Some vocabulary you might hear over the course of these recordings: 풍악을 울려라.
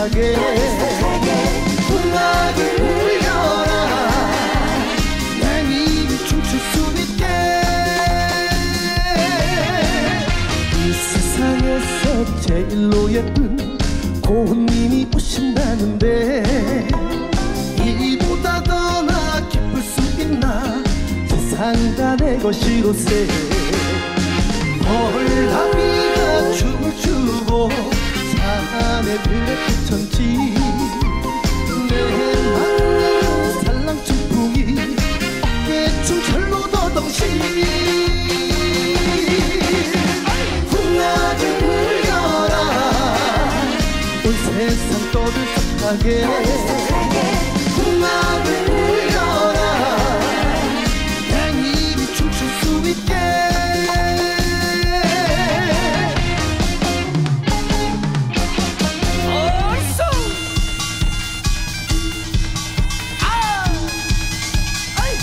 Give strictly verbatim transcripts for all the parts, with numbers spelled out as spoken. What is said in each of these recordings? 따뜻하게 풍악을 울려라. 내 입이 춤출 수 있게 이 세상에서 제일로 예쁜 고운님이 오신다는데 이보다 더 나 기쁠 수 있나. 세상 다 내 것이로세. 벌나비가 춤을 추고 산에 들려붙었지 내 맘에 살랑춤풍이 어깨춤 절로 더덩시 세상 떠들썩하게 풍악을 울려라. 댕잎이 춤출 수 있게 어이소 아 아이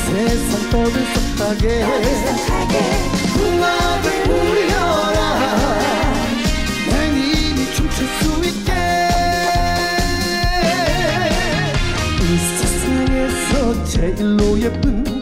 세상 떠들썩하게 풍악을 울려라. 댕잎이 춤출 수 있게 이 세상에서 제일로 예쁜